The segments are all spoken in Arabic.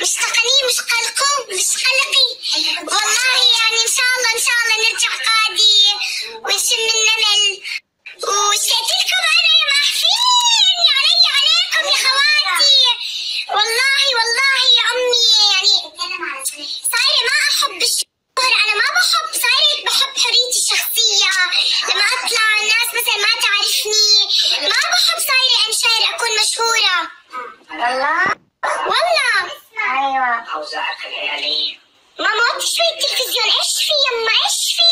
مش تقني مش قلقوا مش قلقي والله. يعني ان شاء الله نرجع قادي ونشم النمل وشتي لكم انا يا محفين عليكم يا خواتي. والله يا امي يعني صايره ما احب الشهر، انا ما بحب، صايره بحب حريتي الشخصيه. لما اطلع الناس مثلا ما تعرفني ما بحب، صايره انشهر اكون مشهوره. والله ايوه اوزعك العياليه ماما شوي التلفزيون. ايش في يما ايش في؟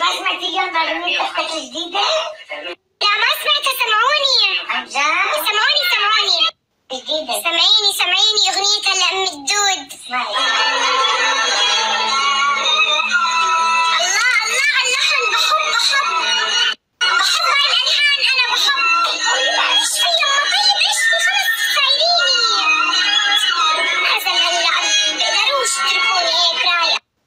ما سمعت اليوم معلومات تحتك الجديده؟ لا ما سمعتها، سمعوني عن جد؟ سمعوني جديده، سمعيني اغنيه هلا ام الدود. اسمعي الله على اللحن، بحب هاي الالحان، انا بحب. ايش في يما؟ طيب ايش في؟ خلص سايليني نازل هلا بقدروش يتركوني هيك رايقه.